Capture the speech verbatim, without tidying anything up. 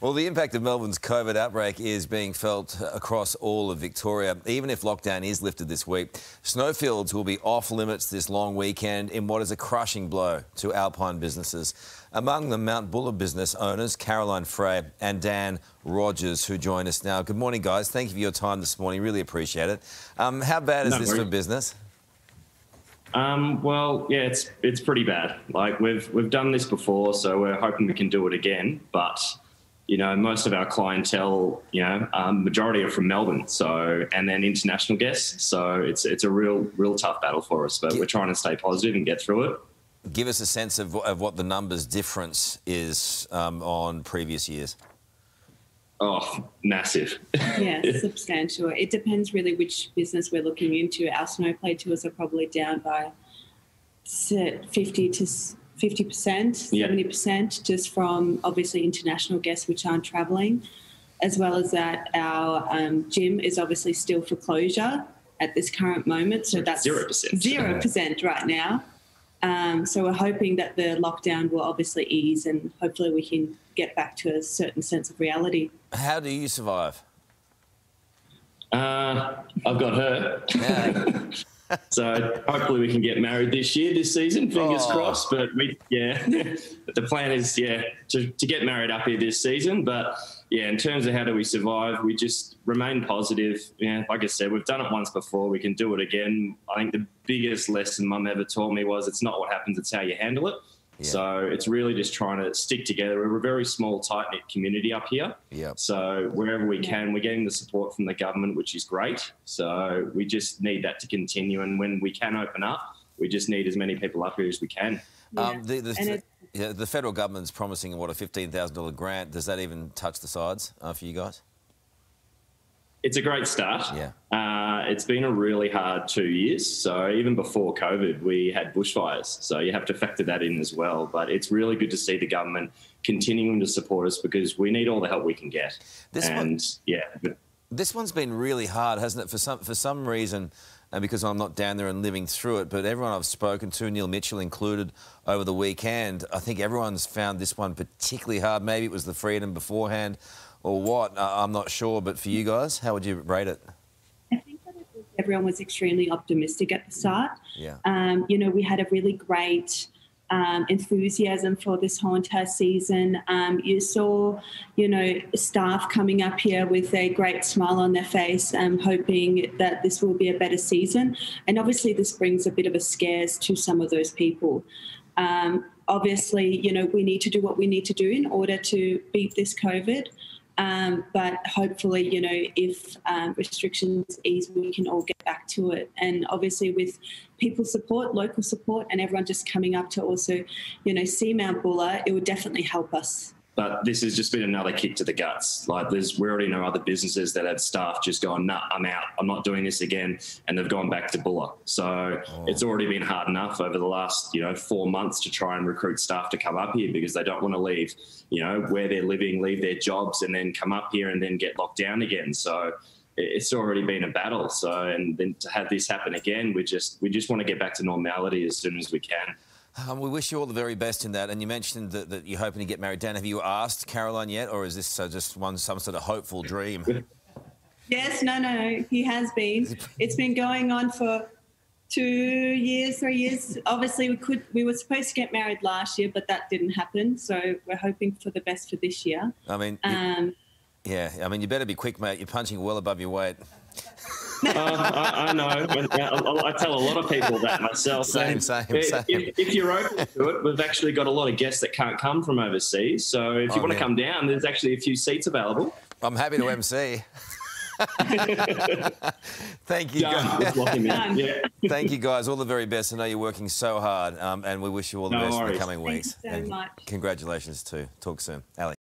Well, the impact of Melbourne's COVID outbreak is being felt across all of Victoria. Even if lockdown is lifted this week, snowfields will be off limits this long weekend in what is a crushing blow to Alpine businesses. Among the Mount Buller business owners, Caroline Frey and Dan Rogers, who join us now. Good morning, guys. Thank you for your time this morning. Really appreciate it. Um, how bad is Not this worried. for business? Um, well, yeah, it's it's pretty bad. Like we've we've done this before, so we're hoping we can do it again. But you know, most of our clientele, you know, um, majority are from Melbourne, so and then international guests. So it's it's a real real tough battle for us. But we're trying to stay positive and get through it. Give us a sense of of what the numbers difference is um, on previous years. Oh, massive. Yeah, substantial. It depends really which business we're looking into. Our snowplay tours are probably down by fifty to fifty percent, yeah. seventy percent, just from obviously international guests which aren't travelling, as well as that our um, gym is obviously still for closure at this current moment. So that's zero percent, zero percent right now. Um, so we're hoping that the lockdown will obviously ease and hopefully we can get back to a certain sense of reality. How do you survive? Uh, I've got her. Yeah. So hopefully we can get married this year, this season, fingers oh. crossed. But, we, yeah, the plan is, yeah, to, to get married up here this season. But, yeah, in terms of how do we survive, we just remain positive. Yeah, like I said, we've done it once before. We can do it again. I think the biggest lesson Mum ever taught me was it's not what happens, it's how you handle it. Yeah. So it's really just trying to stick together. We're a very small, tight-knit community up here. Yep. So wherever we can, we're getting the support from the government, which is great. So we just need that to continue. And when we can open up, we just need as many people up here as we can. Yeah. Um, the, the, yeah, the federal government's promising, what, a fifteen thousand dollar grant. Does that even touch the sides uh, for you guys? It's a great start. Yeah. Uh, it's been a really hard two years. So even before COVID, we had bushfires. So you have to factor that in as well. But it's really good to see the government continuing to support us because we need all the help we can get. This and one, yeah, this one's been really hard, hasn't it? For some for some reason, and because I'm not down there and living through it, but everyone I've spoken to, Neil Mitchell included, over the weekend, I think everyone's found this one particularly hard. Maybe it was the freedom beforehand. Or what? I'm not sure, but for you guys, how would you rate it? I think that everyone was extremely optimistic at the start. Yeah. Um, you know, we had a really great um, enthusiasm for this whole entire season. Um, you saw, you know, staff coming up here with a great smile on their face and um, hoping that this will be a better season. And obviously this brings a bit of a scares to some of those people. Um, obviously, you know, we need to do what we need to do in order to beat this COVID. Um, but hopefully, you know, if um, restrictions ease, we can all get back to it. And obviously with people's support, local support and everyone just coming up to also, you know, see Mount Buller, it would definitely help us. But this has just been another kick to the guts. Like there's, we already know other businesses that had staff just gone, nah, I'm out, I'm not doing this again, and they've gone back to Buller. So oh. it's already been hard enough over the last, you know, four months to try and recruit staff to come up here because they don't want to leave, you know, where they're living, leave their jobs and then come up here and then get locked down again. So it's already been a battle. So, and then to have this happen again, we just, we just want to get back to normality as soon as we can. Um, we wish you all the very best in that. And you mentioned that, that you're hoping to get married. Dan, have you asked Caroline yet, or is this uh, just one some sort of hopeful dream? Yes, no, no, he has been. It's been going on for two years, three years. Obviously, we could we were supposed to get married last year, but that didn't happen. So we're hoping for the best for this year. I mean, um, you, yeah, I mean, you better be quick, mate. You're punching well above your weight. uh, I, I know. I, I tell a lot of people that myself. Same, same, if, same. If, if you're open to it, we've actually got a lot of guests that can't come from overseas. So if oh, you want yeah. to come down, there's actually a few seats available. I'm happy to M C. Thank you, guys. Thank you, guys. All the very best. I know you're working so hard, um, and we wish you all the no best worries. in the coming Thank weeks. You so and much. Congratulations too. Talk soon, Ali.